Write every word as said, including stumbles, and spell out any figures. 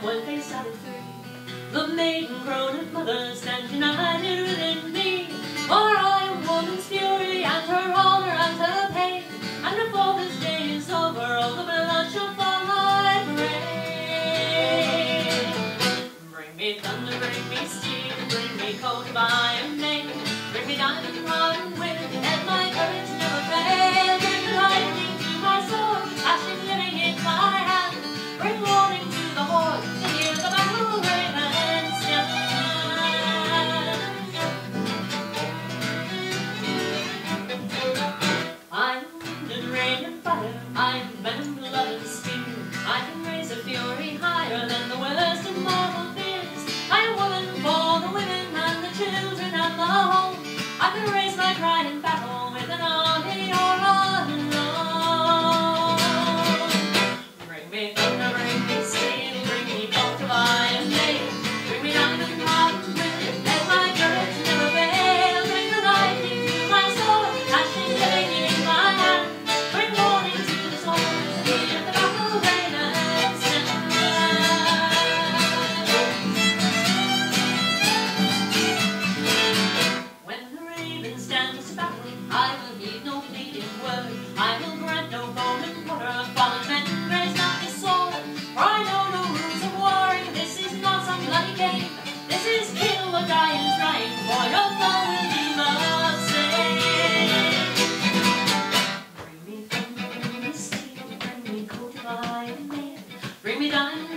and when they sallied through, the maiden grown and mother stand united within me. For I am woman's fury, and her honour and her pain, and before this day is over, all the blood shall fall my brain. Bring me thunder, bring me steel, bring me cold by and maiden, bring me diamond rod and wind, and my courage never fail. Bring lightning to my soul, ashes living in my hand, bring warning to the horde, to hear the battle raven stand. I'm wind and rain and fire, I'm venom, blood and steel, I can raise a fury higher than the worst of mortal fears. I am woman for the women and the children and the home, I can raise my pride in battle with an army or unknown. Bring me thunder, bring me steel, bring me both of iron and mail, bring me diamond and wind, let my courage never fail. Bring the lightning to my soul, flashing living in my hand, bring warning to the soul, hear the battle raven stand. When the raven stands to battle, I will need no pleading word, I will grant no bone and water, fallen men raise not the sword. For I know no rules of warring, this is not some bloody game, this is kill or die is dying, for your foe will be the same. Bring me thunder, bring me steel, bring me cold of iron mail, bring me diamond.